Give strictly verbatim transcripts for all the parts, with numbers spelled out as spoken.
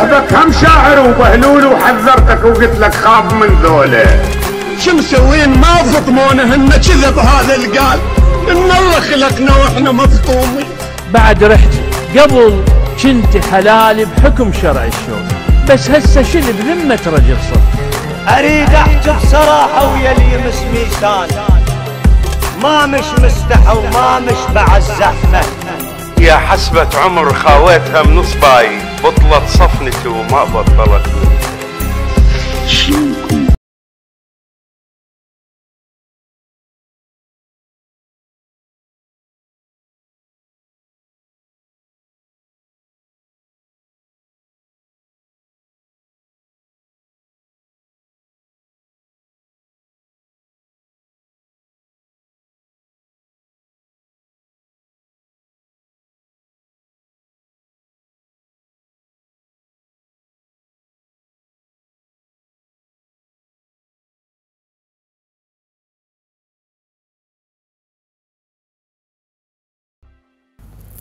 صاحبك هم شاعر وبهلول، وحذرتك وقلت لك خاف من ذوله. شو مسوين ما فطمونهن؟ كذب هذا القال ان الله خلقنا واحنا مفطومين. بعد رحت قبل كنت حلال بحكم شرع الشوك، بس هسه شل بذمه رجل صدق. اريد احكي بصراحه ويا اللي يمس ميزان، ما مش مستحى وما مش مع الزحمه. يا حسبة عمر خاوتها من صباي، بطلت صفنتي وما بطلت مني.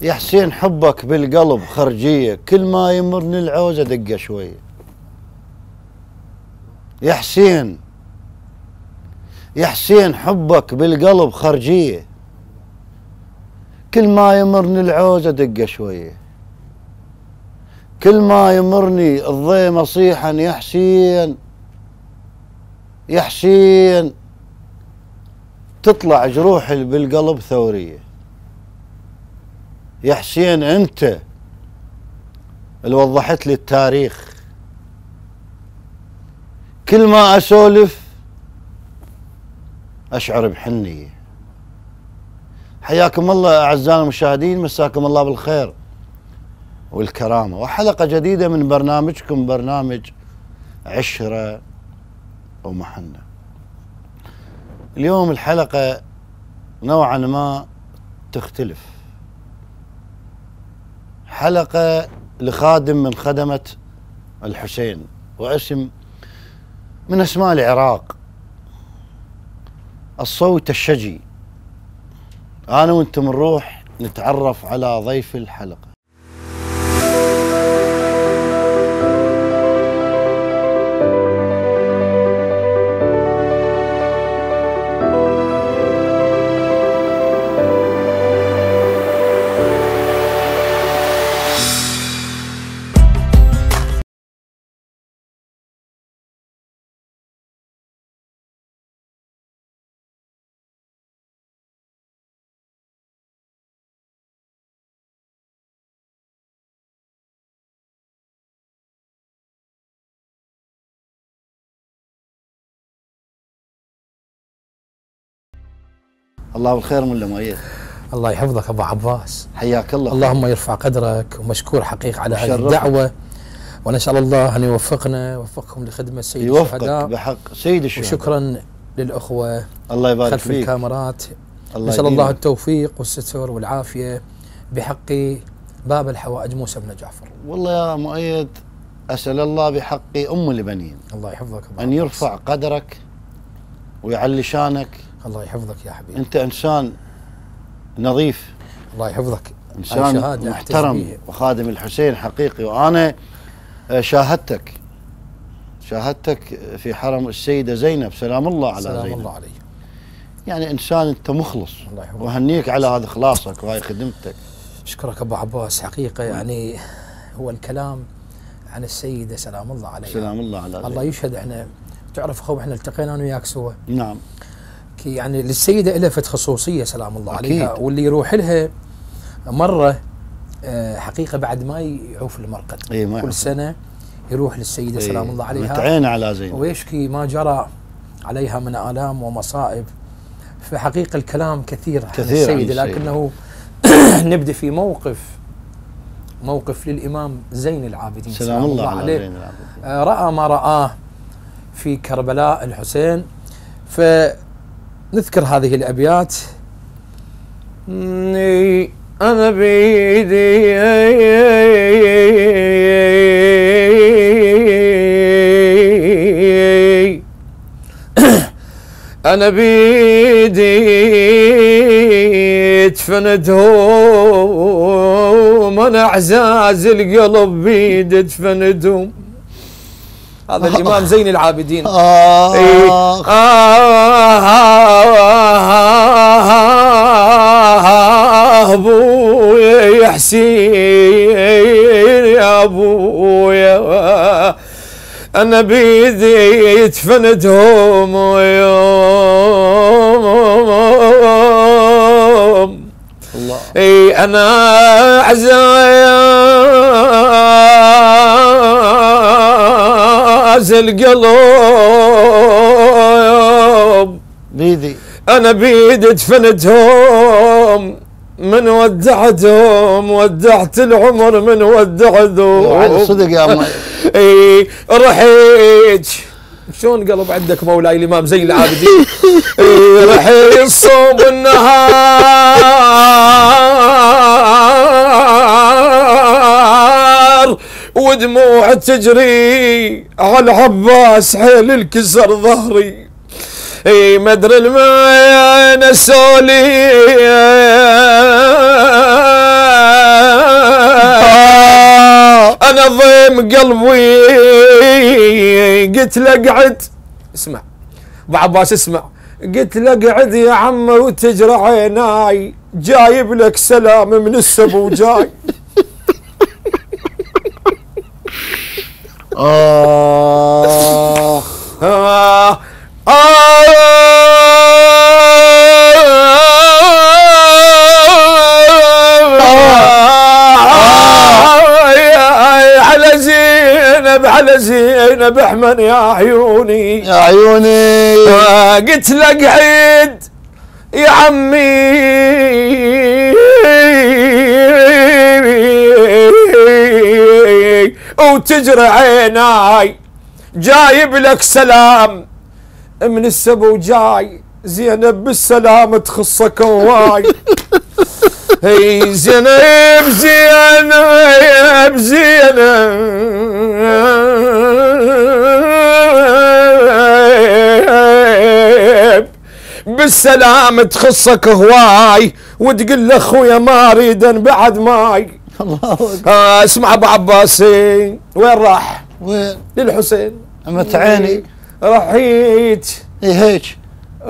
يا حسين حبك بالقلب خرجيه، كل ما يمرني العوز ادقه شويه. يا حسين يا حسين حبك بالقلب خرجيه، كل ما يمرني العوز ادقه شويه. كل ما يمرني الضيمه صيحا يا حسين يا حسين، تطلع جروحي بالقلب ثوريه. يا حسين انت اللي وضحت لي التاريخ، كل ما اسولف اشعر بحنيه. حياكم الله اعزائي المشاهدين، مساكم الله بالخير والكرامه، وحلقه جديده من برنامجكم برنامج عشره ومحنه. اليوم الحلقه نوعا ما تختلف، حلقة لخادم من خدمة الحسين واسم من أسماء العراق، الصوت الشجي. أنا وأنتم نروح نتعرف على ضيف الحلقة. الله بالخير ملا مؤيد. الله يحفظك ابو عباس. حياك الله. اللهم يرفع قدرك، ومشكور حقيقه على هذه الدعوه، ونسال الله ان يوفقنا ويوفقكم لخدمه سيد الشهداء. يوفقك بحق سيد الشهداء. وشكرا للاخوه الله يبارك خلف فيك خلف الكاميرات. الله نسال يدينك الله التوفيق والستر والعافيه بحق باب الحوائج موسى بن جعفر. والله يا مؤيد اسال الله بحق ام البنين الله يحفظك ابو عباس ان يرفع قدرك ويعلي شانك. الله يحفظك يا حبيبي، انت انسان نظيف. الله يحفظك، انسان محترم وخادم الحسين حقيقي، وانا شاهدتك شاهدتك في حرم السيده زينب سلام الله على زينب. سلام الله عليك. يعني انسان انت مخلص، الله يحفظك، وهنيك على هذا اخلاصك وهاي خدمتك. اشكرك ابو عباس حقيقه. يعني هو الكلام عن السيده سلام الله عليها، سلام الله على زينب. الله يشهد، احنا تعرف اخو احنا التقينا انا وياك سوا. نعم. يعني للسيده لها فت خصوصيه سلام الله عليها، واللي يروح لها مره حقيقه بعد ما يعوف المرقد. إيه كل سنه يروح للسيده إيه سلام الله عليها، متعين على زينب ويشكي ما جرى عليها من الام ومصائب. فحقيقه الكلام كثير عن السيده، لكنه نبدا في موقف موقف للامام زين العابدين سلام, سلام الله, الله عليه زين العابدين. راى ما راه في كربلاء الحسين، ف نذكر هذه الأبيات. أنا بيدي أنا بيدي يدفن دهوم، انا اعزاز القلب بيد يدفن دهوم. هذا الامام زين العابدين. آه إيه. آه آه آه آه ابويا يا حسين يا ابويا، انا بيدي يدفن دهوم ويوم. الله. إيه انا عزايا القلوب بيدي، انا بيدي دفنتهم من ودعتهم، ودعت العمر من ودعتهم. صدق يا ام. اي رحيت شلون قلب عندك مولاي الامام زين العابدين. اي رحيت صوب النهار ودموع تجري على عباس حيل الكسر ظهري. اي ما ادري الماي نسولي انا ضيم قلبي. قلت له اقعد، اسمع ابو عباس اسمع، قلت له اقعد يا عمي وتجرى عيناي، جايب لك سلام من السبو جاي. آه آه على زينب، على زينب احمد يا عيوني يا عيوني. قلت له اقعد يا عمي وتجري عيناي، جايب لك سلام من السبو جاي، زينب بالسلام تخصك هواي. هي زينب زينب زينب بالسلام تخصك هواي، وتقول له اخويا ما اريد بعد ماي. الله اكبر. آه اسمع ابو عباسي وين راح؟ وين؟ للحسين. امت عيني رحيت. اي هيك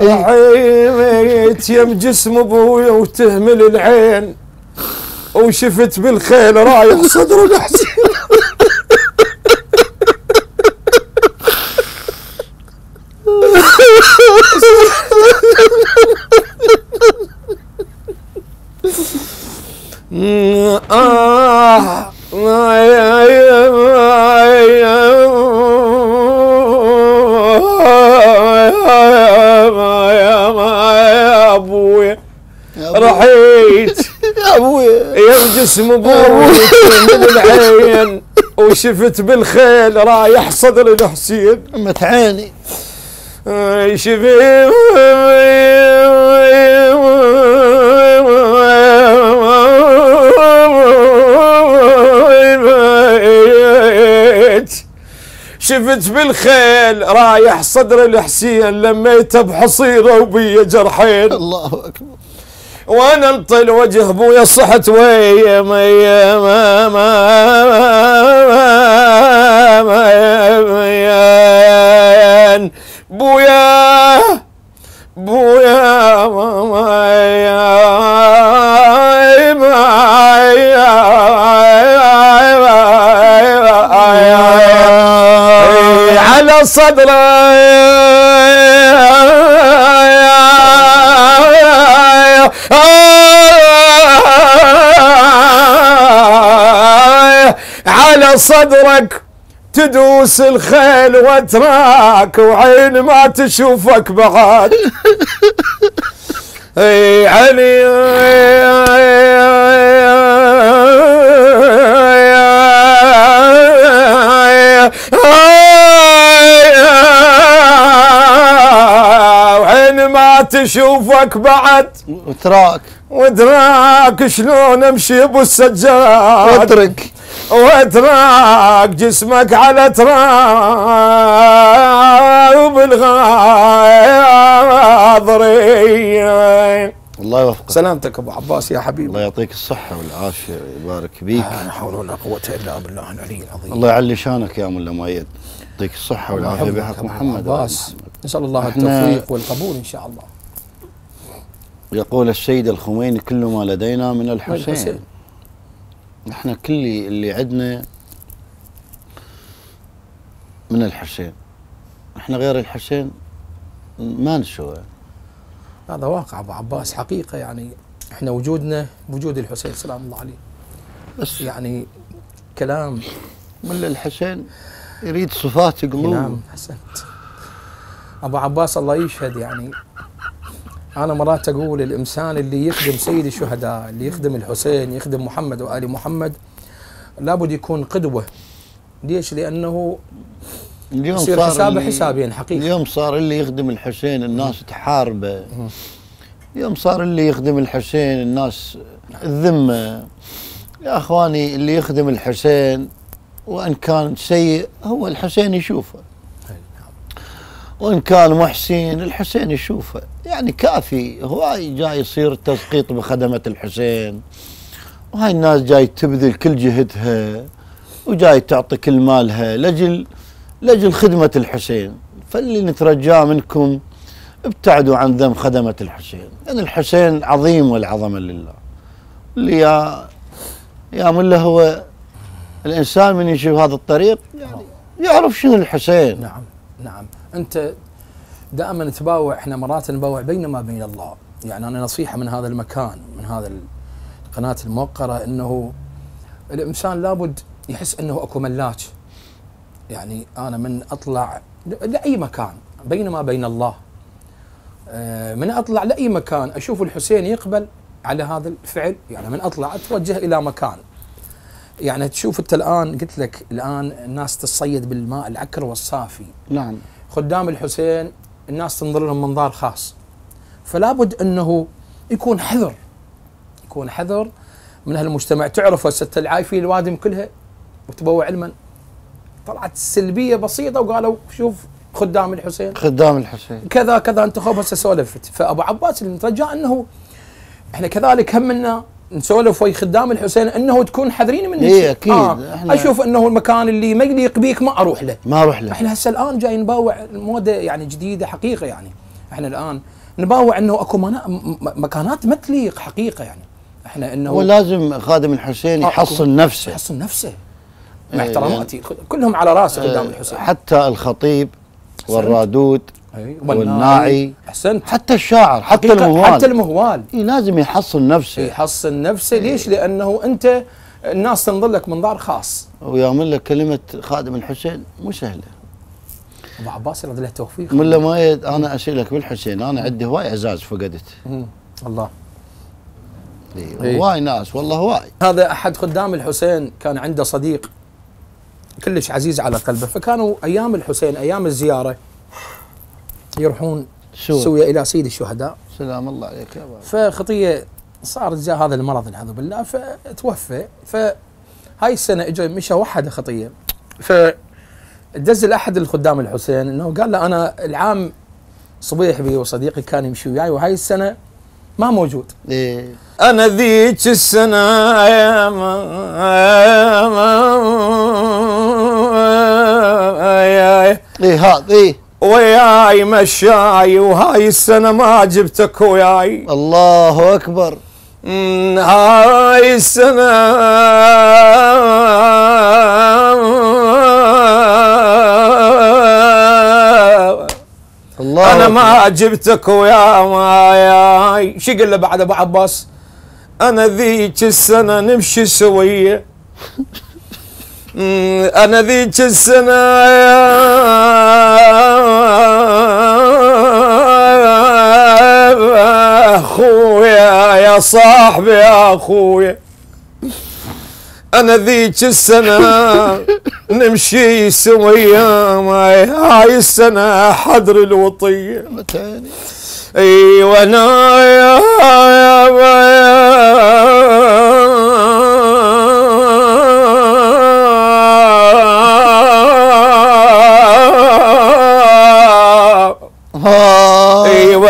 رحيت يم جسم ابويا وتهمل العين، وشفت بالخيل رايح صدر الحسين. آه آه يا أبويا رحيت يا أبويا يا جسم أبويا من العين، وشفت بالخيل رايح صدر الحسين. أمت عيني شفت شفت بالخيل رايح صدر الحسين، لميته بحصيره وبي جرحين. الله اكبر. وانا انطل وجه ابويا صحت ويا ميا ما ما بويا بويا صدري على صدرك تدوس الخيل وتراك، وعين ما تشوفك بعد. اي علي تشوفك بعد وتراك وتراك شلون امشي ابو السجاد واترك واتراك جسمك على تراب الغاضري. الله يوفقك. سلامتك ابو عباس يا حبيبي. الله يعطيك الصحة والعافية ويبارك بيك. آه لا حول ولا قوة الا بالله العلي العظيم. الله يعلي شانك يا ملا مؤيد. يعطيك الصحة والعافية بحق محمد عباس. نسأل الله التوفيق والقبول ان شاء الله. يقول السيد الخميني كل ما لدينا من الحسين. نحن كل اللي عندنا من الحسين. احنا غير الحسين ما نسوى. هذا واقع ابو عباس حقيقه، يعني احنا وجودنا بوجود الحسين سلام الله عليه. بس يعني كلام من الحسين يريد صفات قلوب. نعم احسنت ابو عباس الله يشهد. يعني انا مرات اقول الانسان اللي يخدم سيد الشهداء، اللي يخدم الحسين، يخدم محمد وال محمد، لابد يكون قدوه. ليش؟ لانه اليوم يصير حسابه حسابين حقيقي. اليوم صار اللي يخدم الحسين الناس تحاربه. اليوم صار اللي يخدم الحسين الناس الذمه. يا اخواني اللي يخدم الحسين وان كان سيء هو الحسين يشوفه، وان كان محسن الحسين يشوفه. يعني كافي هواي جاي يصير تسقيط بخدمه الحسين، وهاي الناس جاي تبذل كل جهدها وجاي تعطي كل مالها لاجل لاجل خدمة الحسين. فاللي نترجاه منكم ابتعدوا عن ذم خدمة الحسين، لأن يعني الحسين عظيم والعظمة لله. اللي يا يا ملا هو الإنسان من يشوف هذا الطريق يعني يعرف شنو الحسين. نعم نعم أنت دائما تباوع، احنا مرات نباوع بين ما بين الله. يعني أنا نصيحة من هذا المكان من هذا القناة الموقرة أنه الإنسان لابد يحس أنه أكو ملاك. يعني أنا من أطلع لأي مكان بينما بين الله، من أطلع لأي مكان أشوف الحسين يقبل على هذا الفعل. يعني من أطلع أتوجه إلى مكان. يعني تشوف أنت الآن، قلت لك الآن الناس تصيد بالماء العكر والصافي. نعم خدام الحسين الناس تنظر لهم منظار خاص، فلا بد أنه يكون حذر، يكون حذر من هالمجتمع. تعرف هسه العايفين الوادم كلها وتبوع علما طلعت سلبيه بسيطه وقالوا شوف خدام الحسين خدام الحسين كذا كذا انتخب هسه سولفت. فابو عباس اللي نترجاه انه احنا كذلك همنا نسولف ويا خدام الحسين انه تكون حذرين منه. اي اكيد. آه احنا اشوف انه المكان اللي ما يليق بيك ما اروح له ما اروح له. احنا هسه الان جاي نباوع موده يعني جديده حقيقه. يعني احنا الان نباوع انه اكو مكانات ما تليق حقيقه. يعني احنا انه هو لازم خادم الحسين يحصن نفسه يحصن نفسه مع احتراماتي يعني كلهم على راسه قدام الحسين. حتى الخطيب والرادود والناعي أحسنت. حتى الشاعر حتى المهوال حتى المهوال إيه لازم يحصن نفسه يحصن نفسه. ليش؟ لأنه أنت الناس تنظر لك منظار خاص. ويا ملا كلمة خادم الحسين مو سهلة. أبو عباس رضي الله توفيق ملا مايد. أنا أسألك بالحسين، أنا عندي هواي أعزاز فقدت. الله هواي ناس والله هواي. هذا أحد خدام الحسين كان عنده صديق كلش عزيز على قلبه، فكانوا ايام الحسين ايام الزياره يروحون سويا الى سيد الشهداء سلام الله عليك يا بابا. فخطيه صار جاء هذا المرض والعياذ بالله فتوفى. فهاي السنه اجى مشى وحده خطيه، فدزل احد الخدام الحسين انه قال له انا العام صبيح بي وصديقي كان يمشي وياي وهاي السنه ما موجود. إيه. انا ذيك السنه يا ما يا ما ايه هذا ايه وياي مشاي وهاي السنه ما جبتك وياي. الله اكبر. هاي السنه الله انا ما جبتك وياي. شو قال له بعد ابو عباس؟ انا ذيك السنه نمشي سويه أنا ذيك السنة يا أخويا يا صاحبي يا أخويا أنا ذيك السنة نمشي سويا هاي السنة حضر الوطية أيوة أنا يا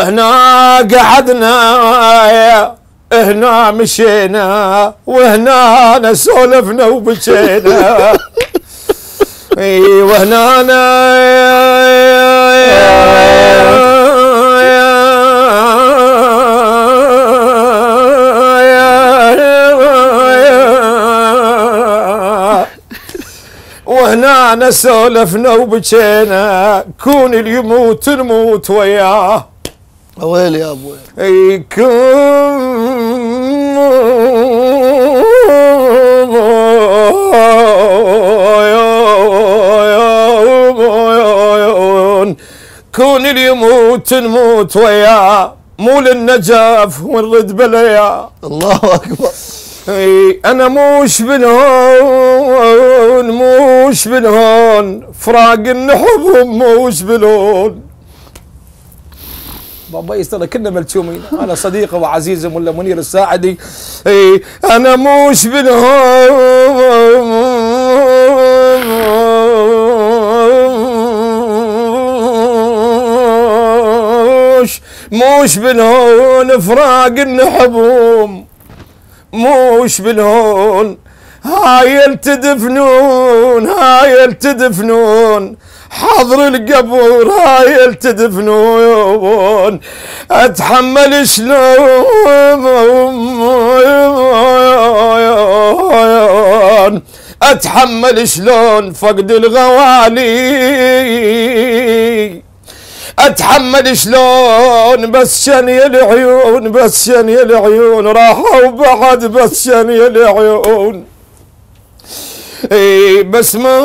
هنا قعدنا هنا مشينا وهنا سولفنا وبكينا اي وهنا وهنا سولفنا وبكينا كون اليموت نموت وياه. ويلي يا ابوي اي كون كون اليموت نموت وياه مو للنجف ونرد بليا. الله اكبر. اي انا موش من هون موش من هون فراق نحبهم موش بلون. بابا يستر كنا ملتومين انا صديقه وعزيزه ولا منير الساعدي. اي انا موش من هون موش بالهون فراق نحبهم موش بالهون هايل تدفنون هايل تدفنون حضر القبور هايل تدفنون اتحمل شلون اتحمل شلون فقد الغوالي اتحمل شلون بس شني العيون بس شني العيون راحوا بعد بس شني العيون اي بس ما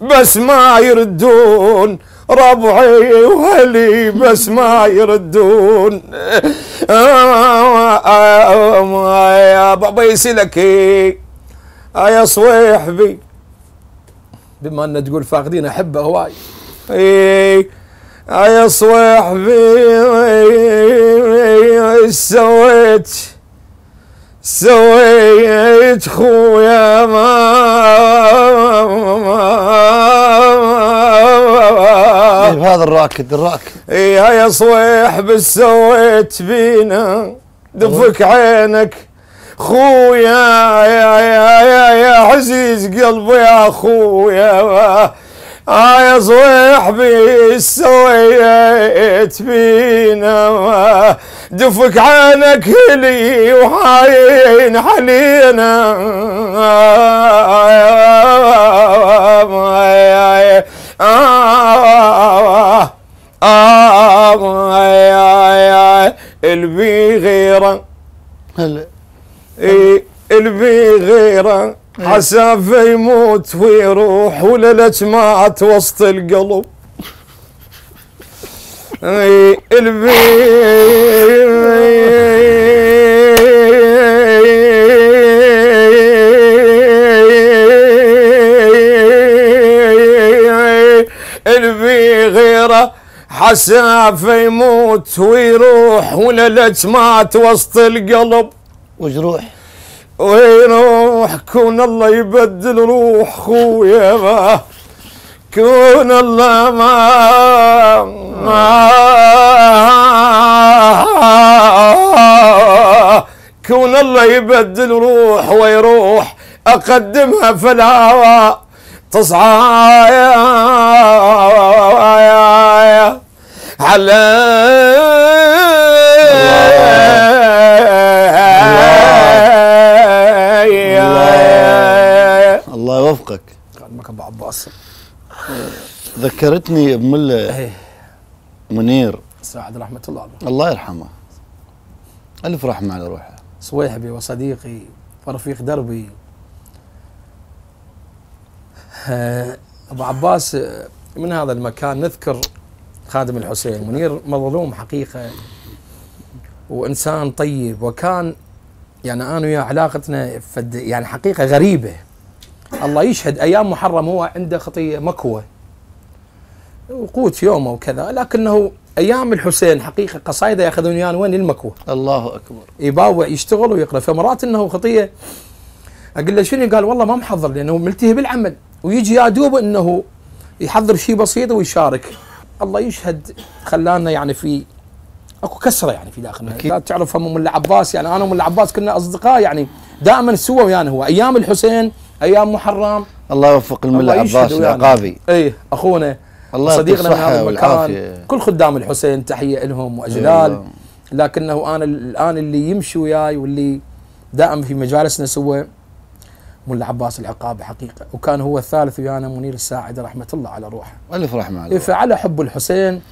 بس ما يردون ربعي وهلي بس ما يردون. يا بابا يسلك يا صويحبي بما ان تقول فاقدين احبه هواي. يا صويحبي ايش سويت سويت خويا هذا الراكد الراكد. اي هيا صويح بس سويت بينا دفك عينك خويا يا يا يا يا عزيز قلبي يا خويا هيا صويح بس سويت بينا دفك عينك لي وعين علينا آه آه البي غيره هلا اي البي غيره عسافه يموت ويروح وللت مات وسط القلب اي البي عسافه يموت ويروح وللت مات وسط القلب وجروح ويروح كون الله يبدل روح خويا ما كون الله ما ما كون الله يبدل روح ويروح اقدمها في الهوى تصعى يا على الله يوفقك. خدمك ابو عباس ذكرتني بمله منير سعد رحمه الله عليه الله يرحمه الف رحمه على روحه. صويحبي وصديقي ورفيق دربي ابو عباس من هذا المكان نذكر خادم الحسين. منير مظلوم حقيقه وانسان طيب وكان يعني انا وياه علاقتنا يعني حقيقه غريبه. الله يشهد ايام محرم هو عنده خطيه مكوه وقوت يومه وكذا لكنه ايام الحسين حقيقه قصايده ياخذون وياه وين المكوه. الله اكبر. يباوع يشتغل ويقرا فمرات انه خطيه اقول له شنو؟ قال والله ما محضر لانه ملتهي بالعمل، ويجي يا دوب انه يحضر شيء بسيط ويشارك. الله يشهد خلانا يعني في اكو كسره يعني في داخلنا. لا تعرف هم ملا عباس، يعني انا وملا عباس كنا اصدقاء يعني دائما سوا ويانا، هو ايام الحسين ايام محرم. الله يوفق الملا عباس العقابي، اي اخونا صديقنا من هذا المكان. كل خدام الحسين تحيه لهم واجلال. أيوة. لكنه انا الان اللي يمشي وياي واللي دائما في مجالسنا سوا ملا عباس العقابي حقيقه، وكان هو الثالث ويانا منير الساعدي رحمه الله على روحه. الف رحمه عليه. فعلى حب الحسين.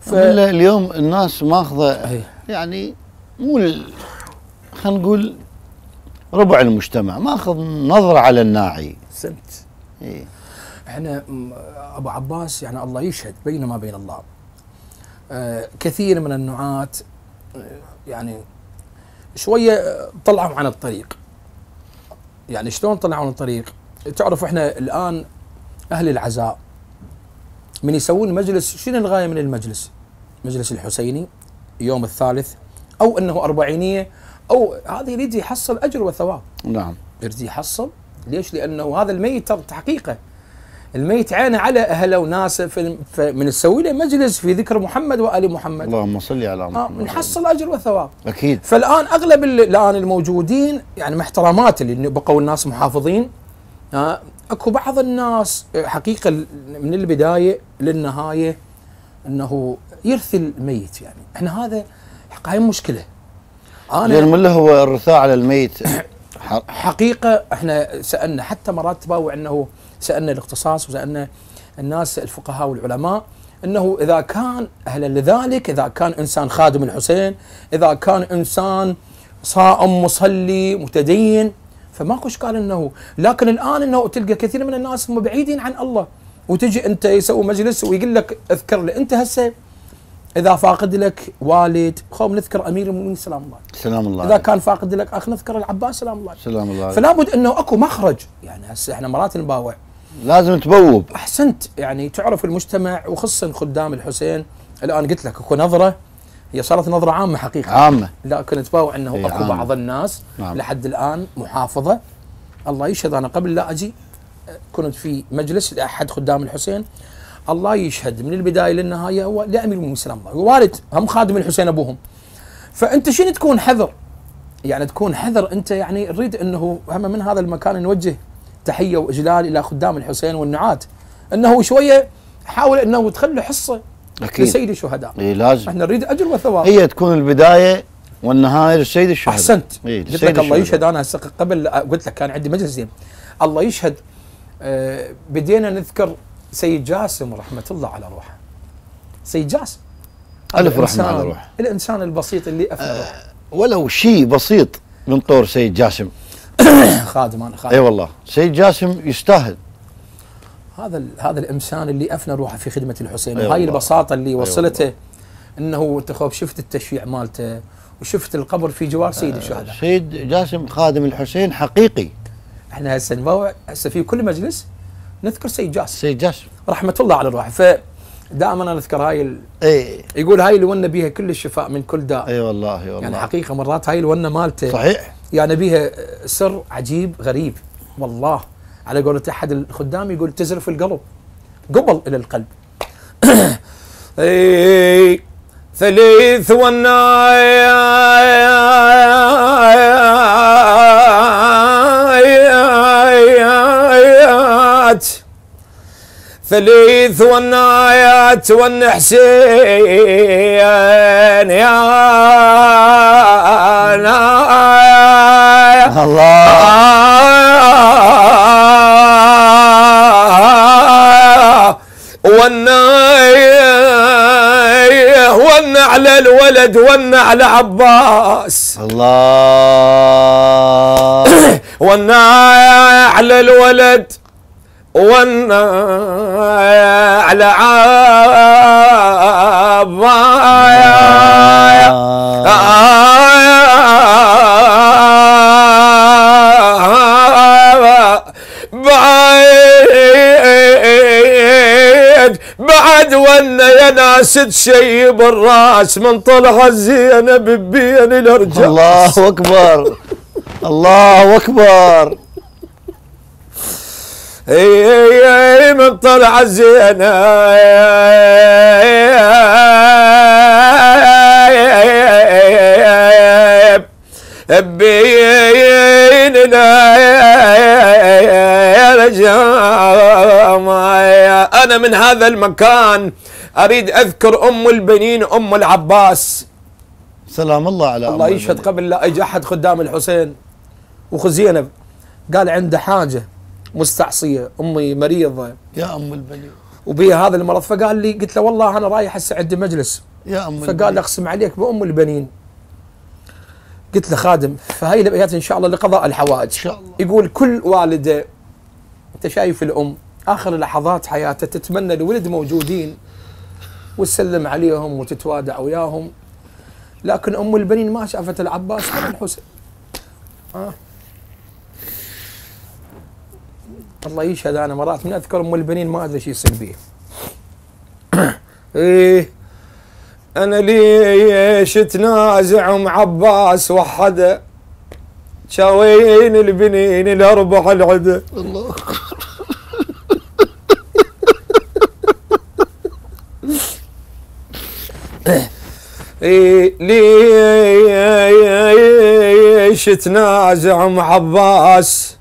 ف... اليوم الناس ماخذه يعني مو ال... خلينا نقول ربع المجتمع ماخذ نظره على الناعي. سمت. ايه احنا ابو عباس يعني الله يشهد بين ما بين الله. آه كثير من النعاة يعني شويه طلعوا عن الطريق. يعني شلون طلعوا عن الطريق؟ تعرف احنا الان اهل العزاء من يسوون مجلس، شنو الغايه من المجلس؟ مجلس الحسيني يوم الثالث او انه أربعينية او هذا يريد يحصل اجر وثواب. نعم. يريد يحصل، ليش؟ لانه هذا الميت حقيقه الميت عينه على اهله وناسه، فمن تسوي له مجلس في ذكر محمد وال محمد. اللهم صل على محمد. نحصل اجر وثواب. اكيد. فالان اغلب الان الموجودين يعني محترمات اللي بقوا الناس محافظين. ها اكو بعض الناس حقيقه من البدايه للنهايه انه يرثي الميت، يعني احنا هذا هاي مشكله. انا لان هو الرثاء على الميت حقيقه. احنا سالنا حتى مرات تباوع، انه سالنا الاختصاص وسالنا الناس الفقهاء والعلماء انه اذا كان اهلا لذلك، اذا كان انسان خادم الحسين، اذا كان انسان صائم مصلي متدين، فماكو اشكال انه، لكن الان انه تلقى كثير من الناس هم بعيدين عن الله، وتجي انت يسوي مجلس ويقول لك اذكر لي انت هسه اذا فاقد لك والد، خوم نذكر امير المؤمنين سلام الله سلام الله اذا عليك. كان فاقد لك اخ نذكر العباس سلام الله سلام الله. فلا بد انه اكو مخرج، يعني هسه احنا مرات نباوع لازم تبوب. احسنت. يعني تعرف المجتمع وخصوصا خدام الحسين الان قلت لك اكو نظره، هي صارت نظره عامه حقيقه عامه، لكن تباوع انه اكو عامة. بعض الناس عامة. لحد الان محافظه. الله يشهد انا قبل لا اجي كنت في مجلس لاحد خدام الحسين، الله يشهد من البدايه للنهايه هو لامير المؤمنين سلام الله، ووالد هم خادم الحسين ابوهم. فانت شنو تكون حذر؟ يعني تكون حذر انت، يعني نريد انه هم من هذا المكان نوجه تحيه واجلال الى خدام الحسين والنعاة، انه شويه حاول انه تخلوا حصه أكيد. لسيد الشهداء. اي لازم. احنا نريد اجر وثواب. هي تكون البدايه والنهايه للسيد الشهداء. احسنت. إيه قلت لك الله يشهد انا هسه قبل قلت لك كان عندي مجلس زين. الله يشهد آه بدينا نذكر سيد جاسم رحمه الله على روحه. سيد جاسم. الف رحمه على روحه. الانسان البسيط اللي افنى آه روحه. ولو شيء بسيط من طور سيد جاسم. خادم انا خادم. اي والله سيد جاسم يستاهل. هذا هذا الانسان اللي افنى روحه في خدمه الحسين، أيوة وهاي البساطه اللي وصلته. أيوة انه انت خوف شفت التشييع مالته وشفت القبر في جوار سيد الشهداء. آه سيد جاسم خادم الحسين حقيقي. احنا هسه نبوع هسه في كل مجلس نذكر سيد جاسم. سيد جاسم رحمه الله على روحه، فدائما انا اذكر هاي ال... اي يقول هاي الونه بيها كل الشفاء من كل داء. اي والله اي والله. يعني حقيقه مرات هاي الونه مالته صحيح يعني بيها سر عجيب غريب والله. على قولة احد الخدام يقول تزرف القلب قبل الى القلب. اي ثليث والنايات ثليث والنايات والنحسين يا نايا الله والنايه ون على الولد ون على عباس الله والنايه على الولد والنايه على بعد ونا يا ناس تشيب بالراس من طلعت زينب بين الرجال. الله اكبر الله اكبر من طلع الزينة بيننا يا رجاء. أنا من هذا المكان أريد أذكر أم البنين أم العباس سلام الله على الله يشهد. قبل لا اجى احد خدام الحسين واخو زينب قال عنده حاجه مستعصيه، امي مريضه يا ام البنين وبيها هذا المرض، فقال لي قلت له والله انا رايح هسه عندي مجلس يا ام البنين، فقال اقسم عليك بام البنين. قلت له خادم فهي الابيات ان شاء الله لقضاء الحوائج ان شاء الله. يقول كل والده انت شايف الام اخر لحظات حياته تتمنى الولد موجودين وتسلم عليهم وتتوادع وياهم، لكن أم البنين ما شافت العباس ولا الحسين. آه. الله يشهد أنا مرات من أذكر أم البنين ما أدري شو يصير بيه. إيه أنا ليش تنازع أم عباس وحده شاوين البنين الأربح العده. الله ليش تنازع ام عباس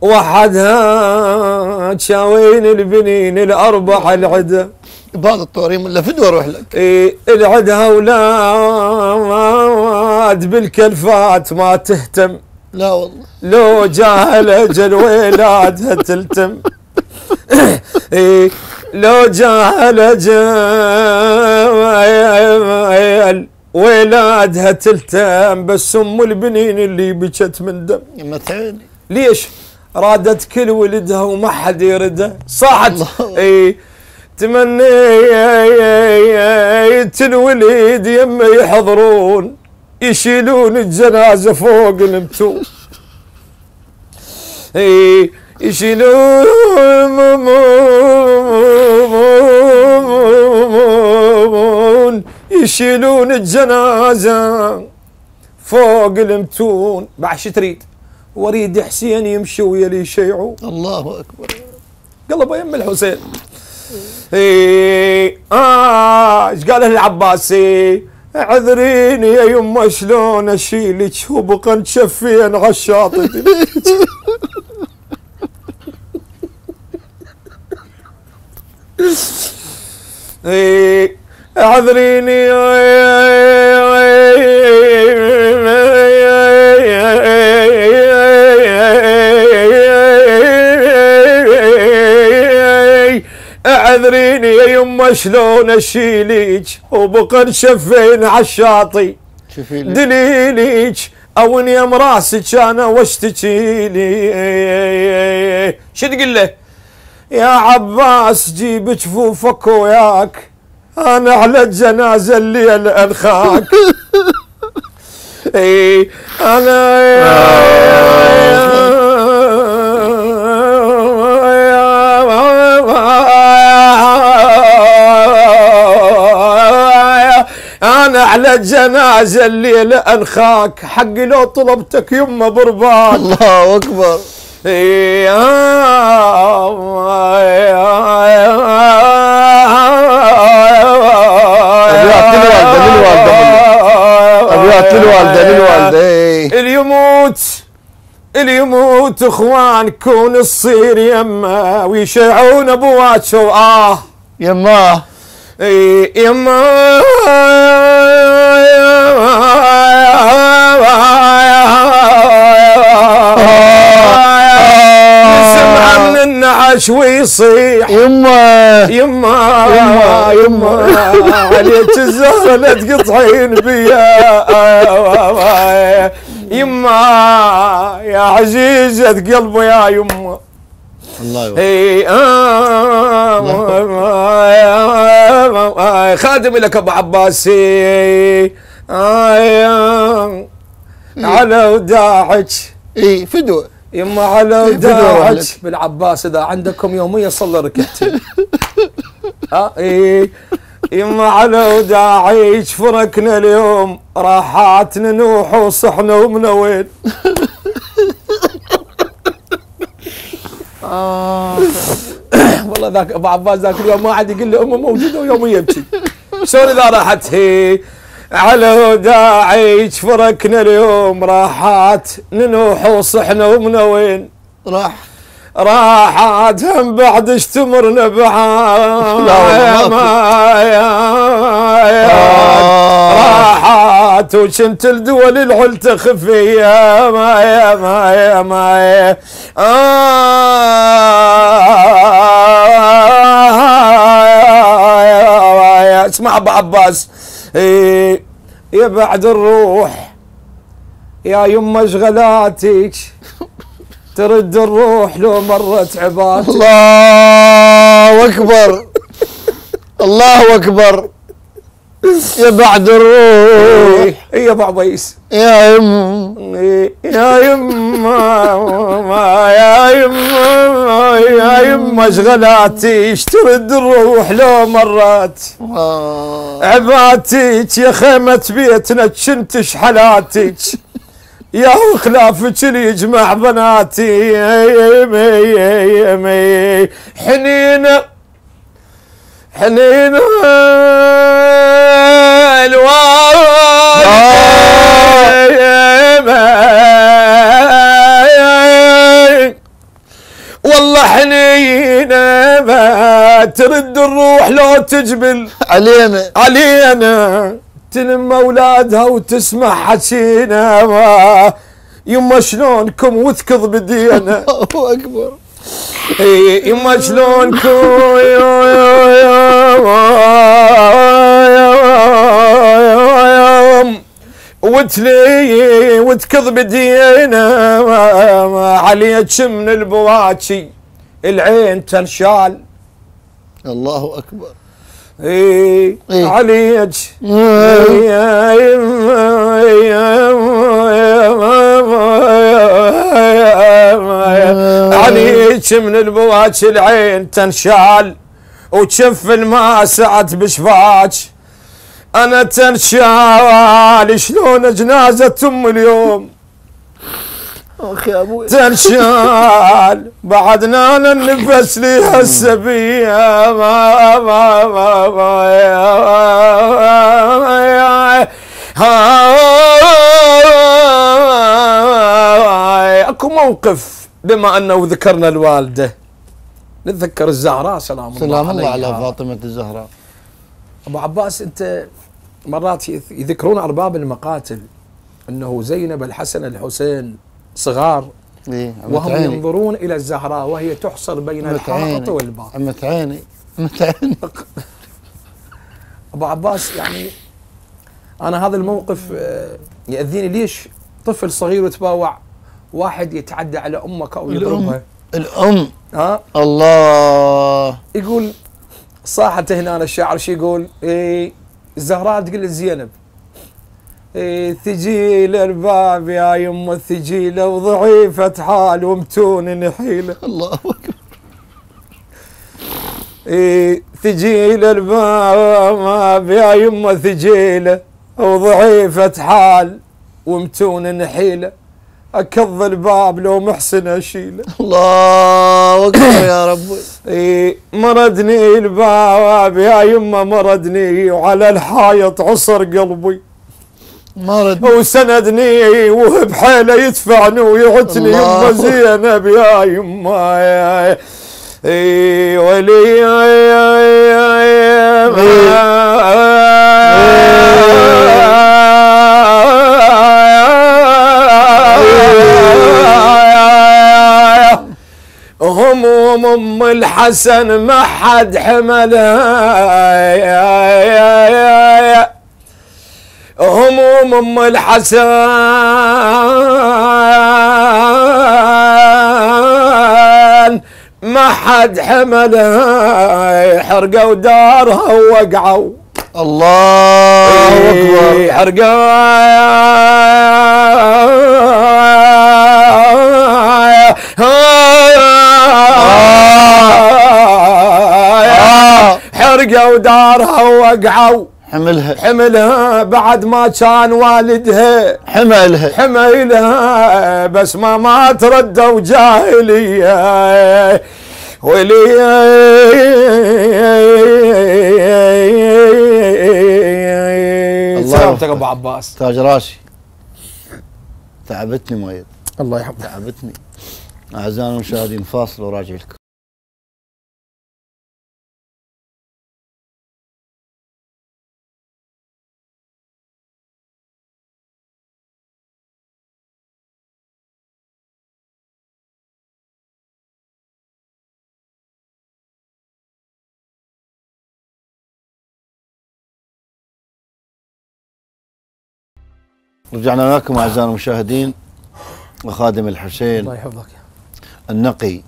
وحدها تشاوين البنين الاربح العده بعض الطورين ولا فدوه اروح لك اي العدها اولاد بالكلفات ما تهتم لا والله لو جاهل اجل ولادها تلتم اي لو جاهل اجل ولادها تلتم بس ام البنين اللي بكت من دم متعين. ليش؟ رادت كل ولدها وما حد يرده صاحت اي تمنيت الولد يما يحضرون يشيلون الجنازه فوق المتون اي يشيلون يشيلون الجنازة فوق المتون. بعد شو تريد؟ وريد حسين يمشي ويا اللي يشيعوه. الله اكبر قلبه يم الحسين. اي اه ايش قال العباسي؟ اعذريني يا يمه شلون اشيلك وبقى نشفين على الشاطئ. اي اعذريني اعذريني يا يمه شلون اشيلك وبقى نشفين عالشاطي دليلك او نيم راسك انا واشتكي لي. شو تقول له؟ يا عباس جيب جفوفك وياك انا على الجنازه الليل انخاك. اي انا انا على الجنازه الليل انخاك حقي لو طلبتك يمه برباك. الله اكبر. اي للوالده للوالده اللي يموت اللي يموت اخوان كون الصير يما ويشيعون ابواك واه يماه اي يماه يسمع من النعش ويصيح يماه يماه يماه يماه عليك الزهره لا تقطعين بيا يما يا عزيزه قلبي يا يما. الله يوفقك. خادمي لك ابو عباسي على وداعك اي فدوه يما على وداعك بالعباس اذا عندكم يوميه صلي ركعتين. ها اي يما على وداعيك فرقنا اليوم راحاتنا نوح وصحنا ومنوين. اه والله ذاك ابو عباس ذاك اليوم ما عاد يقول لي امه موجوده ويوم يبكي. شلون اذا راحت هي على وداعيك فرقنا اليوم راحات ننوح وصحنا ومنوين راح راحات هم بعد اشتمرنا بعاد راحات وشمت الدول العل تخفيه ما يا ما يا ما يا آه اسمع ابو عباس ايه يا بعد الروح يا يما شغلاتك ترد الروح لو مرت عباد. الله اكبر الله اكبر يا بعد الروح ايه يا ابو عبيس يا يما يا يما يا يما يا يما شغلاتي ترد الروح لو مرات عباتيك يا خيمة بيتنا تشنتش حلاتك يا خلافك اللي يجمع بناتي حنينة حنينة الوالد والله حنينة ما ترد الروح لو تجبل علينا علينا تلم اولادها وتسمع حكينا ما يما شلونكم وتكظ بدينا. الله اكبر يما شلونكم وتلي وتكذب دينا عليك من البواكي العين تنشال. الله اكبر اي عليك عليك من البواكي العين تنشال وتشف الماء سعت بشفاك أنا تنشال شلون جنازة أم اليوم أخي يا أبوي تنشال بعدنا ننفس ليها السبية ما ما ما ما يا يا أكو موقف بما أنه ذكرنا الوالدة نتذكر الزهراء سلام الله سلام الله على فاطمة الزهراء. أبو عباس أنت مرات يذكرون أرباب المقاتل أنه زينب الحسن الحسين صغار إيه وهم عيني. ينظرون إلى الزهراء وهي تحصر بين الحائط والباطن. عمت عيني عمت عيني أبو عباس يعني أنا هذا الموقف يأذيني. ليش طفل صغير يتباوع واحد يتعدى على أمك أو يضربها؟ الأم ها الله يقول صاحت هنا الشاعر شو يقول؟ إيه الزهراء تقول لزينب إيه ثجيله الباب يا يمه ثجيله وضعيفه حال ومتون نحيله. الله اكبر إيه ثجيله الباب يا يمه ثجيله وضعيفه حال ومتون نحيله اكظ الباب لو محسن اشيله. الله اكبر يا ربي إيه مردني الباب يا يمه مردني وعلى الحائط عصر قلبي مردني وسندني وبحيله يدفعني ويعتني يمه زينب يا يمه يا إيه ولي يا يا يا هموم ام الحسن ما حد حملها يا يا يا يا هموم ام الحسن ما حد حملها حرقوا دارها ووقعوا. الله اكبر حرقوا حرقوا دارها ووقعوا حملها حملها بعد ما كان والدها حملها حملها بس ما ما تردوا جاهلية ولي الله سلامتك ابو عباس تاج راسي. تعبتني مؤيد الله يحفظك تعبتني. اعزائي المشاهدين فاصل وراجع لكم. رجعنا معكم اعزائي المشاهدين وخادم الحسين الله يحفظك النقي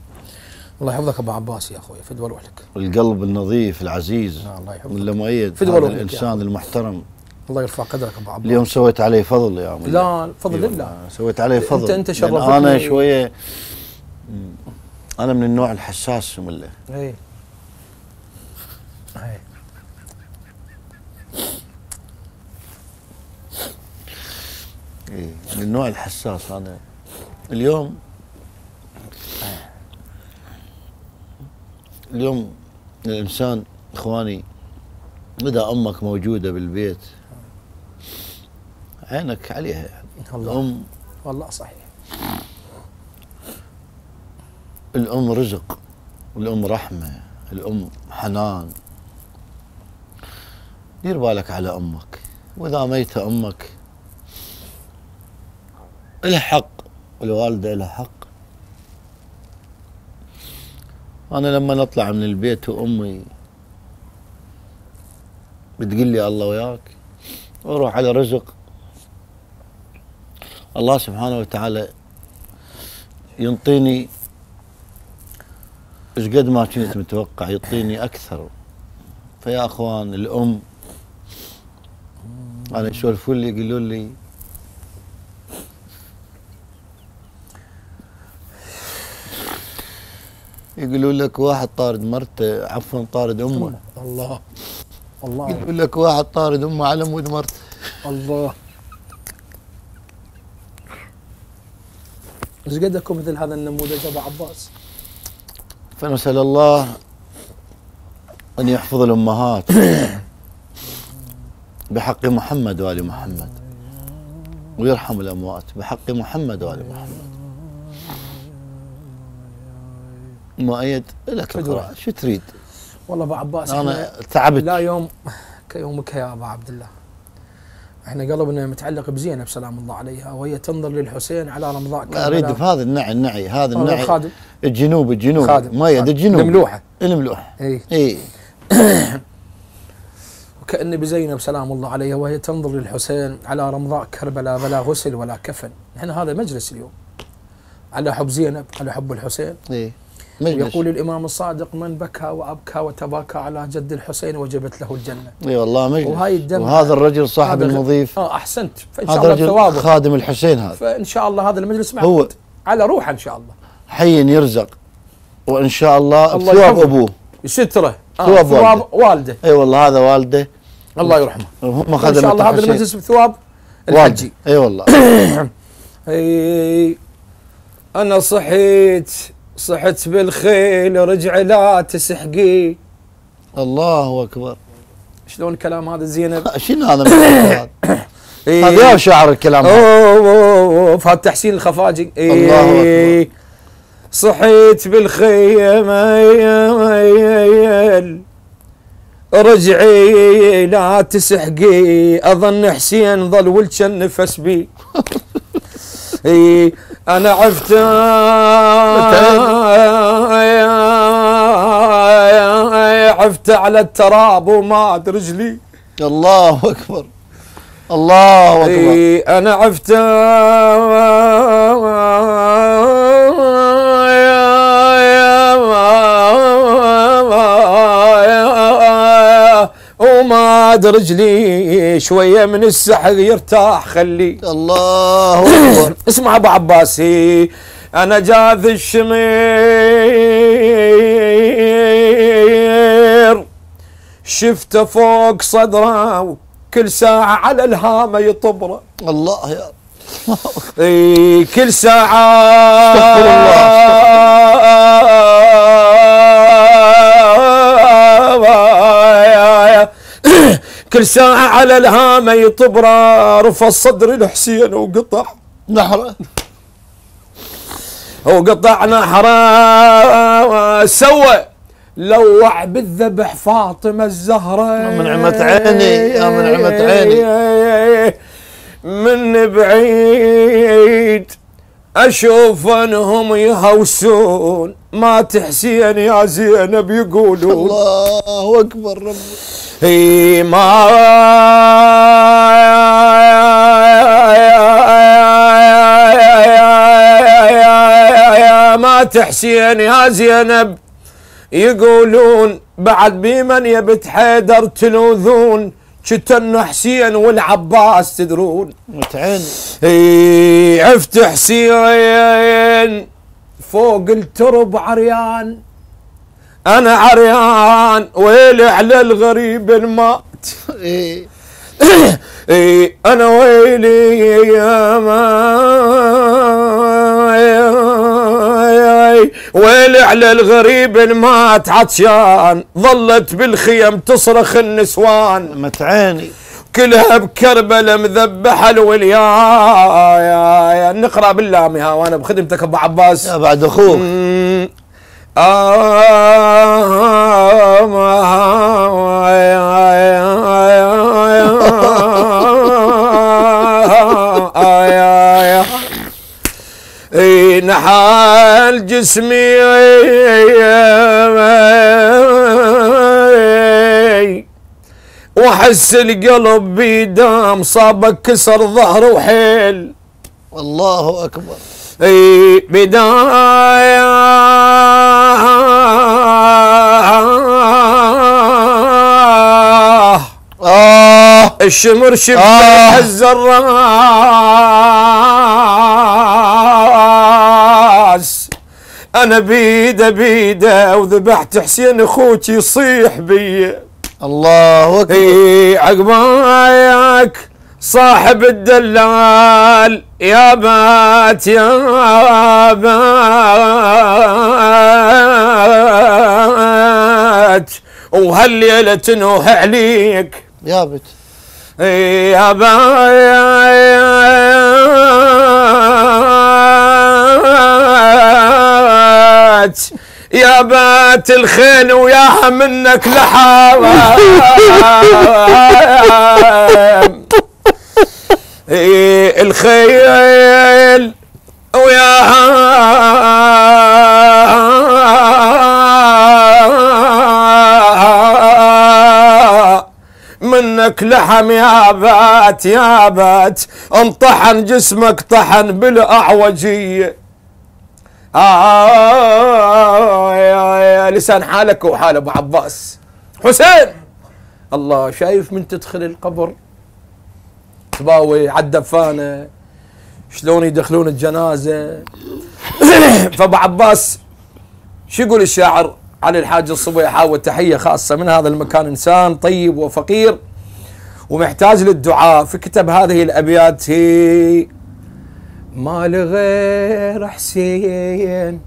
الله يحفظك ابو عباس يا اخوي فدوى لك القلب النظيف العزيز الله يحفظك اللي مؤيد الانسان المحترم الله يرفع قدرك ابو عباس. اليوم سويت عليه فضل يا عمي. لا فضل الله سويت عليه فضل انت انت شرفتني. انا شويه انا من النوع الحساس ولا اي اي من النوع الحساس انا اليوم اليوم الانسان اخواني اذا امك موجوده بالبيت عينك عليها يعني الام والله صحيح الام رزق والام رحمه الام حنان دير بالك على امك واذا ميته امك لها حق والوالده لها حق. انا لما نطلع من البيت وامي بتقول لي الله وياك واروح على رزق الله سبحانه وتعالى ينطيني ايش قد ما كنت متوقع يعطيني اكثر. فيا اخوان الام انا يسولفون لي يقولوا لي يقولوا لك واحد طارد مرته عفوا طارد امه الله الله يقول لك واحد طارد امه على مود مرته الله ايش قد اكو مثل هذا النموذج ابو عباس. فنسال الله ان يحفظ الامهات بحق محمد وال محمد ويرحم الاموات بحق محمد وال محمد. مؤيد لك القراءة شو تريد؟ والله ابو عباس انا تعبت لا يوم كيومك يا ابو عبد الله. احنا قلبنا متعلق بزينب سلام الله عليها وهي تنظر للحسين على رمضاء كامل. اريد في هذا النعي النعي هذا النعي خادم الجنوب الجنوب مؤيد الجنوب الملوحه الملوحه اي اي وكأن بزينب سلام الله عليها وهي تنظر للحسين على رمضاء كربلاء بلا غسل ولا كفن. احنا هذا مجلس اليوم على حب زينب على حب الحسين. اي مجلس. يقول الامام الصادق من بكى وابكى وتباكى على جد الحسين وجبت له الجنه. اي والله مجلس وهاي وهذا الرجل صاحب المضيف. اه احسنت فان شاء الله ثوابه خادم الحسين هذا. فان شاء الله هذا المجلس معه هو على روحه ان شاء الله حي يرزق وان شاء الله, الله ثواب ابوه ستره ثواب آه والده. اي والله هذا والده الله يرحمه هم خادم ان شاء الله هذا المجلس بثواب الحجي. اي والله اي انا صحيت صحت بالخيل رجع لا تسحقي. الله اكبر شلون كلام هذا زينب شنو هذا هذا يا شعر الكلام اوف هذا تحسين الخفاجي. الله اكبر صحيت بالخيل رجعي لا تسحقي اظن حسين ظل والجن نفس بي أنا عفت عفت على التراب ومات رجلي. الله أكبر الله أكبر أنا عفت ومات رجلي شوية من السحر يرتاح خلي. الله أكبر اسمع أبو عباسي أنا جاذ الشمير شفته فوق صدره كل ساعة على الهامة يطبره. الله يا اي كل ساعة استغفر الله استغفر. كل ساعة على الهامة يطبره رفع الصدر لحسين وقطع نحره وقطع نحره سوى لوع بالذبح فاطمة الزهرة. يا من نعمة عيني يا من نعمة عيني من بعيد اشوف انهم يهوسون مات حسين يا زينب يقولون. الله اكبر ربي. اي ما مات حسين يا زينب يقولون بعد بمن يا بنت حيدر تلوذون شتن حسين والعباس تدرون. متعين اي عفت حسين فوق الترب عريان انا عريان ويلي على الغريب المات. اي اي انا ويلي يا ويلي على الغريب مات عطشان ظلت بالخيم تصرخ النسوان. متعيني كلها بكربله مذبحه الوليان. نقرا باللامها وانا بخدمتك ابو عباس يا بعد اخوك. نحال جسمي واحس القلب بيدام صابك كسر ظهر وحيل. والله اكبر. اي بدايه اه الشمر شبه الراس انا بيده بيده وذبحت حسين اخوك يصيح بي. الله اكبر. اي عقباك صاحب الدلال يا بات يا بات وهالليله تنوه عليك يا بت. اي يا بات يا بات الخيل وياها منك لحام. اي الخيل وياها منك لحم يا بات يا بات انطحن جسمك طحن بالاعوجيه. آه يا يا لسان حالك وحال ابو عباس حسين. الله شايف من تدخل القبر تباوي على الدفانه شلون يدخلون الجنازه. فابو عباس شو يقول الشاعر علي الحاج الصبيحة والتحية خاصة من هذا المكان. إنسان طيب وفقير ومحتاج للدعاء فكتب هذه الأبيات. هي ما لغير حسين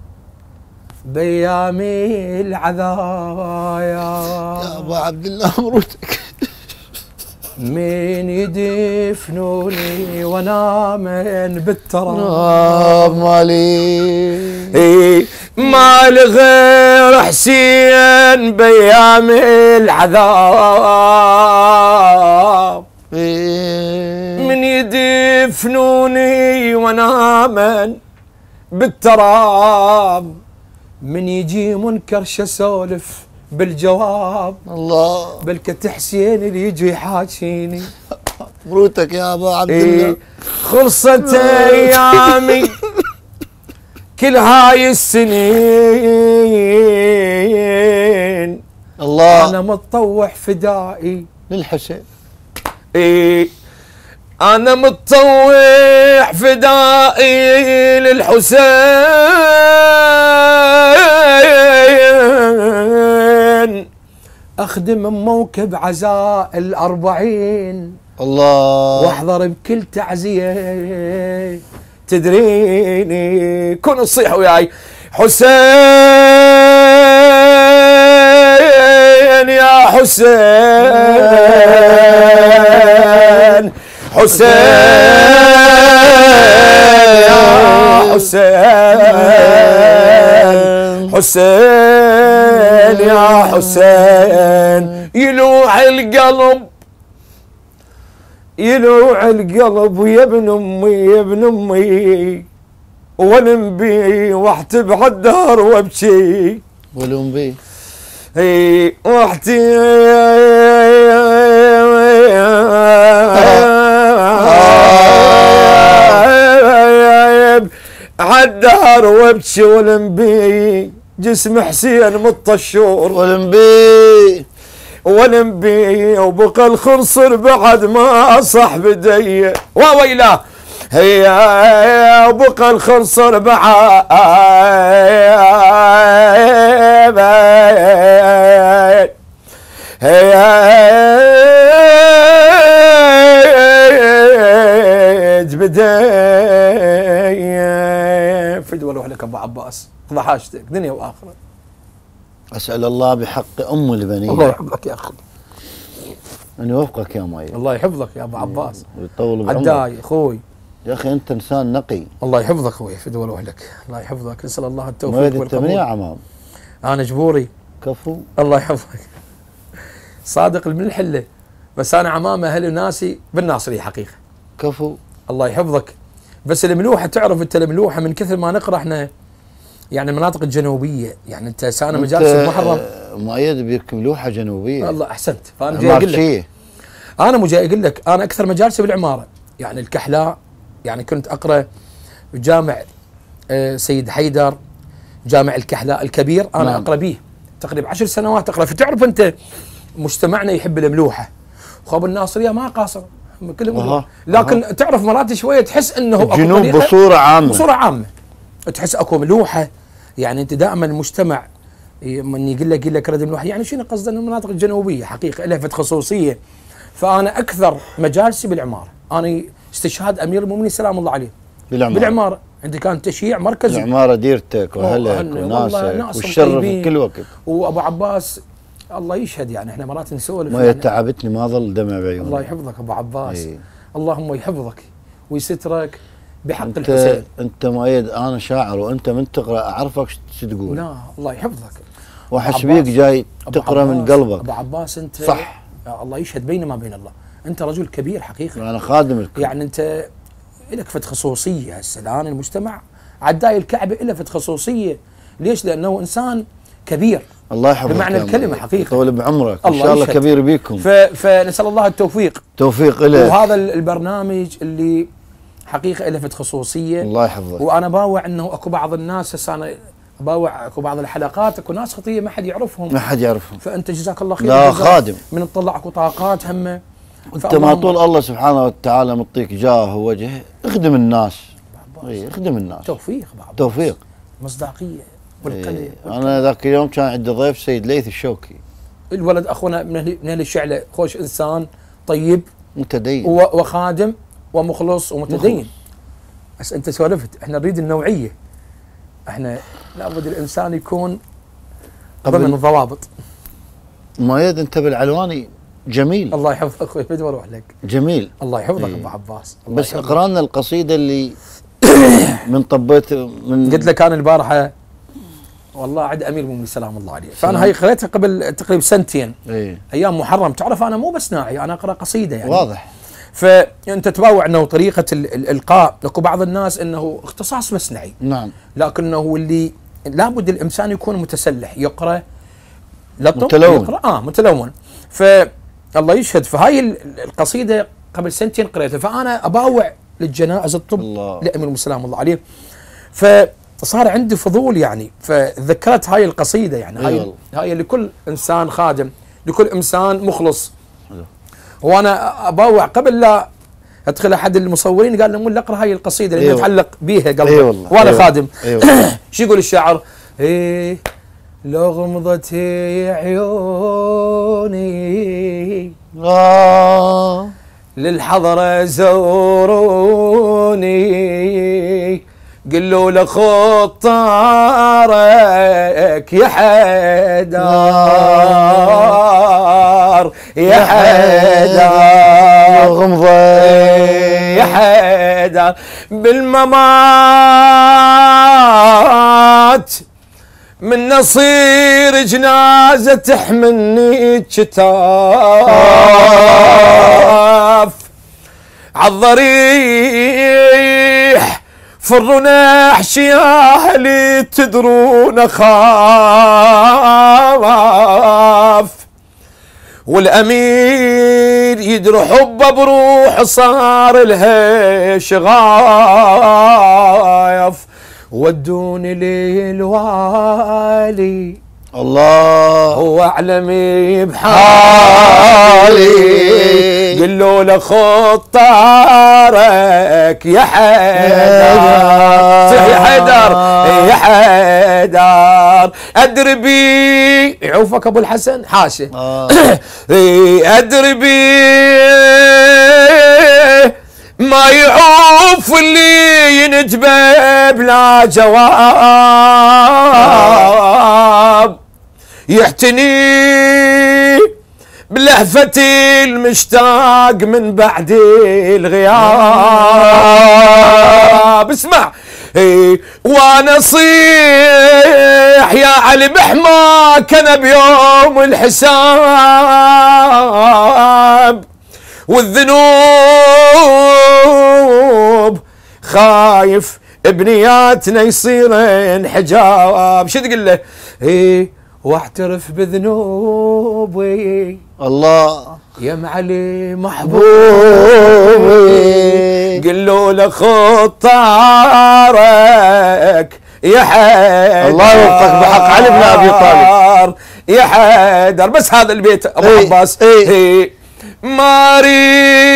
بيامي العذايا يا أبا عبد الله مرتك مين يدفنوني وانا من بالتراب مالي. اي ما لغير حسين بيام العذاب من يدفنوني وانا من بالتراب من يجي منكر شسولف بالجواب. الله بلكت حسين اللي يجي حاكيني. مبروتك يا ابو عبد الله. إيه خلصت ايامي كل هاي السنين. الله انا متطوع فدائي للحسين. اي انا متطوع فدائي للحسين أخدم من موكب عزاء الأربعين الله واحضر بكل تعزية تدريني كونوا تصيحوا وياي حسين يا حسين حسين يا حسين حسين يا حسين يلوع القلب يلوع القلب ويا ابن امي يا ابن امي ولم بي واحتب عالدار وابكي ولم بي اي واحتب عالدار وابكي ولم بي جسم حسين مطشور ولم بي ولم بي وبقى الخنصر بعد ما صح بدي وويله هيا وبقى الخنصر بعد هيا بدي فد واروح لك ابو عباس اقضى حاجتك دنيا واخره أسأل الله بحق أم البنين الله يحفظك يا أخي أن يوفقك يا مي الله يحفظك يا أبو عباس ويطول بعمرك عداي أخوي يا أخي أنت إنسان نقي الله يحفظك أخوي في دول أهلك الله يحفظك نسأل الله التوفيق والقبول أنت من يا عمام أنا جبوري كفو الله يحفظك صادق من الحلة بس أنا عمام أهلي وناسي بالناصرية حقيقة كفو الله يحفظك بس الملوحة تعرف أنت الملوحة من كثر ما نقرأ إحنا يعني المناطق الجنوبيه يعني انت سانا مجالس المحرم مؤيد بيك ملوحه جنوبيه الله احسنت فانا جاي اقول لك انا مو جاي اقول لك انا اكثر مجالسي بالعماره يعني الكحلاء يعني كنت اقرا بجامع سيد حيدر جامع الكحلاء الكبير انا نعم. اقرا به تقريبا عشر سنوات اقرا فتعرف انت مجتمعنا يحب الملوحه وخاب الناصريه ما قاصر كلهم لكن أه. تعرف مرات شويه تحس انه الجنوب بصوره عامه بصوره عامه تحس اكو ملوحه يعني انت دائما المجتمع من يقول لك يقول لك رد ملوحه يعني شنو قصده المناطق الجنوبيه حقيقه لها فت خصوصيه فانا اكثر مجالسي بالعماره انا استشهاد امير المؤمنين سلام الله عليه بالعماره بالعماره عندي كان تشييع مركزي العماره ديرتك واهلك وناسك والشر في كل وقت وابو عباس الله يشهد يعني احنا مرات نسولف ما تعبتني ما ظل دمع بعيوني الله يحفظك ابو عباس ايه. اللهم يحفظك ويسترك بحق انت الحسين انت مؤيد انا شاعر وانت من تقرا اعرفك شو تقول لا الله يحفظك واحس بيك جاي تقرا من قلبك ابو عباس انت صح الله يشهد بيننا ما بين الله انت رجل كبير حقيقه انا خادم الكبير يعني انت لك فت خصوصيه هسه الان المجتمع عداي الكعبي له فت خصوصيه ليش؟ لانه انسان كبير الله يحفظك بمعنى الكلمه حقيقه طول بعمرك ان شاء الله كبير بيكم فنسال الله التوفيق توفيق له وهذا البرنامج اللي حقيقه الفت خصوصيه الله يحفظك وانا باوع انه اكو بعض الناس هسه انا باوع اكو بعض الحلقات اكو ناس خطيه ما حد يعرفهم ما حد يعرفهم فانت جزاك الله خير لا خادم من تطلع اكو طاقات همه انت ما طول الله سبحانه وتعالى مطيك جاه ووجه اخدم الناس اي اخدم الناس توفيق بعض توفيق مصداقيه والقلب انا ذاك اليوم كان عندي ضيف سيد ليث الشوكي الولد اخونا من اهل الشعله خوش انسان طيب متدين وخادم ومخلص ومتدين بس انت سولفت احنا نريد النوعيه احنا لابد الانسان يكون ضمن الضوابط مؤيد انت بالعلواني جميل الله يحفظك اخوي بدي اروح لك جميل الله يحفظك ابو ايه. عباس بس اقرا لنا القصيده اللي من طبيت من قلت لك انا البارحه والله عد امير المؤمنين سلام الله عليه فانا هاي قريتها قبل تقريبا سنتين ايه. ايام محرم تعرف انا مو بس ناعي انا اقرا قصيده يعني واضح فانت تباوع انه طريقه الالقاء لكو بعض الناس انه اختصاص مصنعي نعم لكنه اللي لابد الانسان يكون متسلح يقرا متلون يقرا اه متلون فالله يشهد فهاي القصيده قبل سنتين قريتها فانا اباوع للجنائز الطب لامير المؤمنين سلام الله عليه فصار عندي فضول يعني فذكرت هاي القصيده يعني هاي أيوه. هاي لكل انسان خادم لكل انسان مخلص وانا اباوع قبل لا ادخل احد المصورين قال لي مو اقرا هاي القصيده اللي أيوة. يتعلق بيها قلبي أيوة وانا أيوة خادم أيوة شو يقول الشاعر؟ ايه لو غمضت هي عيون للحضرة زوروني، قلوا لخطارك يا حيدار يا حيدار غمضة يا حيدار بالممات من نصير جنازة تحملني كتاف عالضريح فرنا احشي اهلي تدرون اخاف والامير يدري حبه بروح صار الهيش غايف ودوني للوالي الله هو اعلمي بحالي قلوا له خطارك يا حيدر يا حيدر يا حيدر ادري بي يعوفك ابو الحسن حاشي آه. ادري بي ما يعوف اللي ينجبه بلا جواب يحتني بلهفة المشتاق من بعد الغياب اسمع وانا صيح يا علي بحماك انا بيوم الحساب والذنوب خايف ابنياتنا يصيرن حجاب شو تقول له؟ اي واعترف بذنوبي الله يا معلي محبوبي قلوا له خطارك يا حيدر الله يوفقك بحق علي بن ابي طالب يا حيدر بس هذا البيت ابو عباس اي ماريد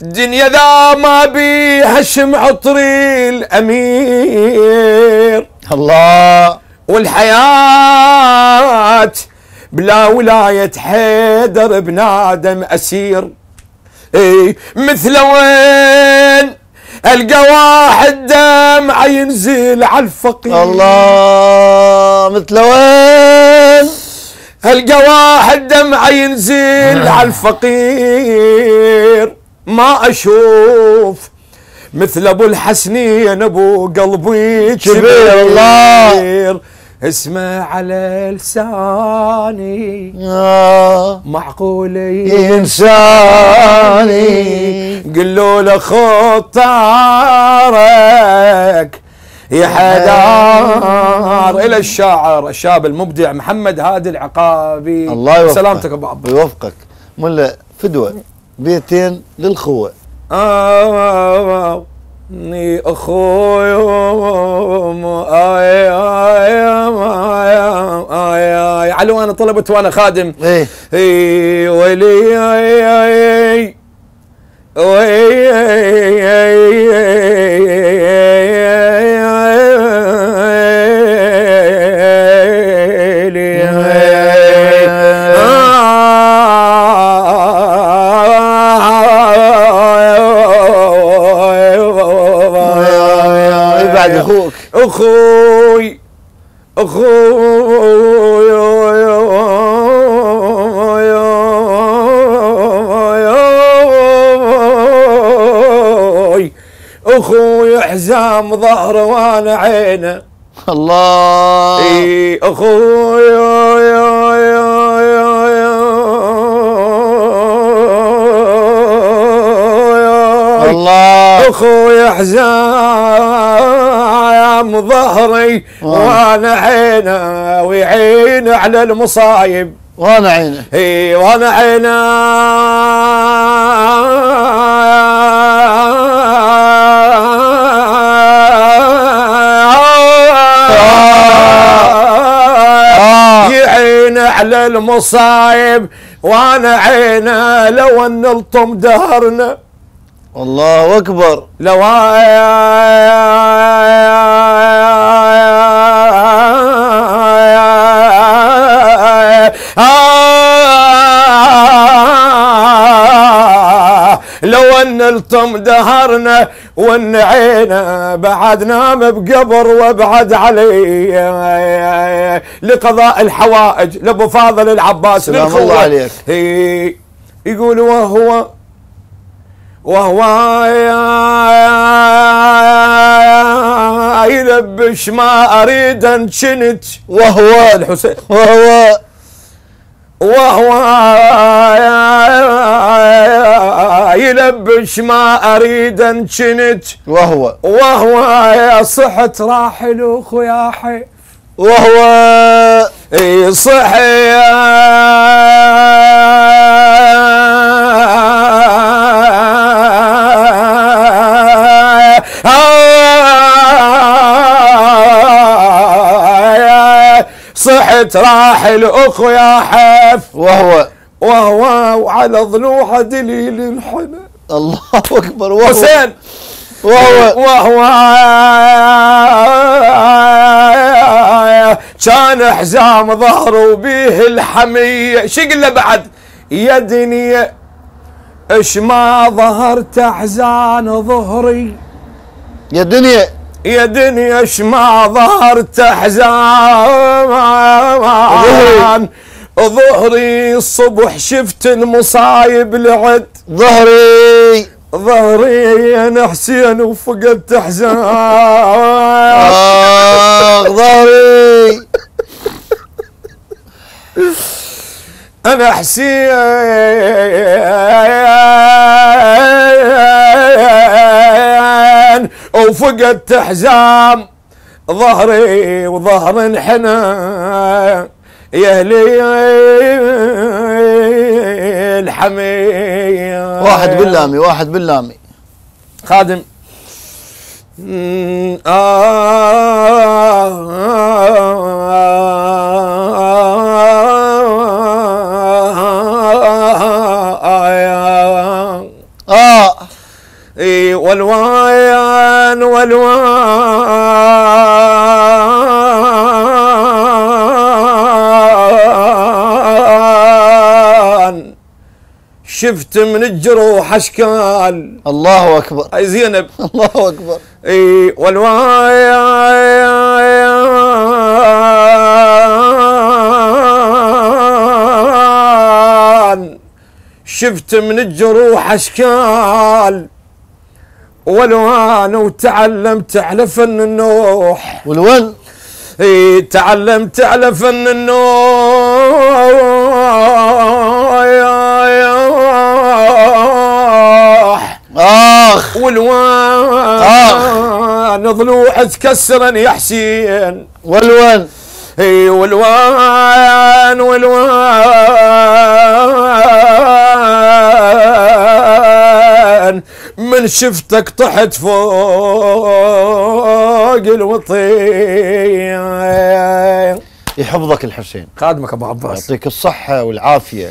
دنيا ذا ما بيها شمع طري الأمير الله والحياة بلا ولاية حيدر بن آدم أسير اي مثل وين القى واحد دمعه ينزل على الفقير الله مثل وين القى واحد دمعه ينزل على الفقير ما اشوف مثل ابو الحسنين ابو قلبي كبير الله اسمه على لساني معقول انساني قلوا له خطارك يا حيدر الى الشاعر الشاب المبدع محمد هادي العقابي الله يوفقك سلامتك ابو عباس يوفقك ملا فدوه بيتين للخوه آه ني اخوي اي اي اي علو انا طلبت وانا خادم اي اي ويلي اي اي أخوي أخوي أخوي حزام ظهره وأنا عينه الله إي أخوي الله أخوي حزام ظهري وانا عينه ويعينه على المصايب وانا عينه اي وانا عينه يعينه على المصايب وانا عينه لو ان نلطم دهرنا الله اكبر لو انتم دهرنا والنعينا بعد نام بقبر وابعد علي لقضاء الحوائج لابو فاضل العباس سلام الله عليك. يقول وهو وهو يلبش ما اريد انشنت وهو الحسين وهو وهو يلبش ما اريد انشنت وهو وهو يا صحت راحل وخويا حي وهو يصحي صحت راحل اخو يا حف وهو وهو وعلى ضلوعه دليل الحنى الله اكبر وهو حسين وهو وهو كان حزام ظهره بيه الحميه شو قله بعد يا دنيا اش ما ظهرت احزان ظهري يا دنيا يا دنيا شما ظهرت احزان ظهري الصبح شفت المصايب لعد ظهري ظهري انا حسين وفقدت احزان آه ظهري انا حسين وفقدت حزام ظهري وظهر الحنان يا اهلي الحمية واحد باللامي واحد باللامي خادم آه آه آه والوان والوان شفت من الجروح اشكال الله اكبر اي زينب الله اكبر اي والوان شفت من الجروح اشكال والوان وتعلمت على فن النوح والوان اي تعلمت على فن النوح اخ والوان اخ ضلوع تكسرن يا حسين والوان اي والوان والوان من شفتك طحت فوق الوطية يحفظك الحسين خادمك ابو عباس يعطيك الصحة والعافية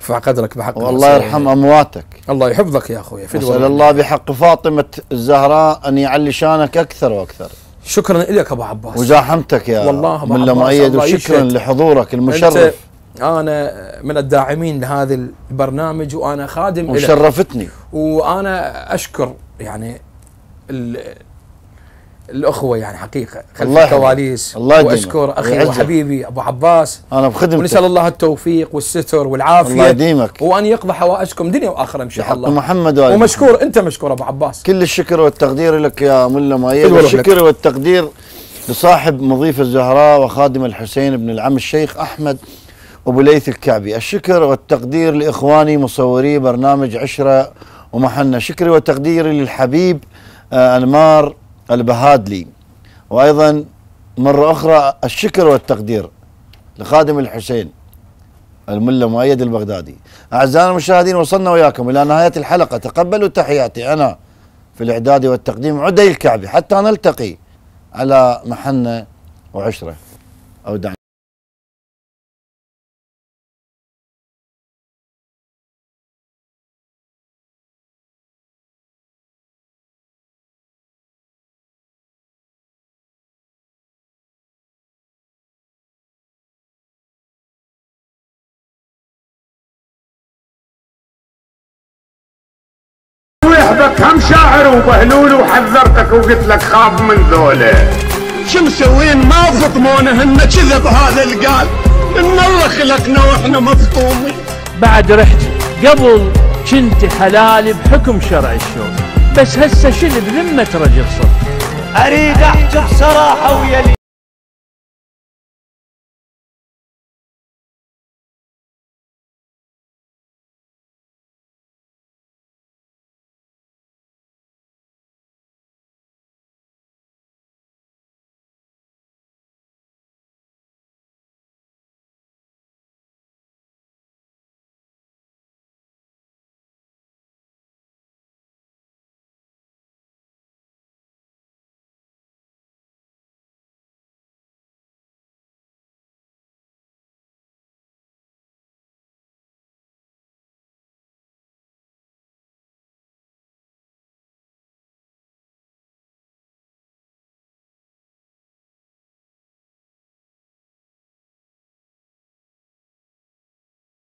يرفع قدرك بحق والله يرحم امواتك الله يحفظك يا اخوي اسال الله بحق فاطمة الزهراء ان يعلي شانك اكثر واكثر شكرا لك ابو عباس وزاحمتك يا والله ملا مؤيد وشكرا لحضورك المشرف أنا من الداعمين لهذا البرنامج وأنا خادم وشرفتني وأنا أشكر يعني الأخوة يعني حقيقة خلف الكواليس وأشكر أخي وحبيبي أبو عباس أنا بخدمتك ونسأل الله التوفيق والستر والعافية الله يديمك وأن يقضى حوائجكم دنيا وآخرة إن شاء الله محمد ومشكور أنت مشكور أبو عباس كل الشكر والتقدير لك يا ملا مؤيد الشكر والتقدير لصاحب مضيف الزهراء وخادم الحسين بن العم الشيخ أحمد أبو ليث الكعبي الشكر والتقدير لإخواني مصوري برنامج عشرة ومحنة شكري وتقديري للحبيب أنمار البهادلي وأيضا مرة أخرى الشكر والتقدير لخادم الحسين الملا مؤيد البغدادي أعزائنا المشاهدين وصلنا وياكم إلى نهاية الحلقة تقبلوا تحياتي أنا في الإعداد والتقديم عدي الكعبي حتى نلتقي على محنة وعشرة أودعنا جايبك هم شاعر وبهلول وحذرتك وقلت لك خاف من ذوله. شو مسوين ما فطمونهن كذب هذا القال ان الله خلقنا واحنا مفطومين. بعد رحت قبل كنت حلال بحكم شرع الشوم، بس هسه شنو بذمه رجل صدق. اريد احكي بصراحه ويا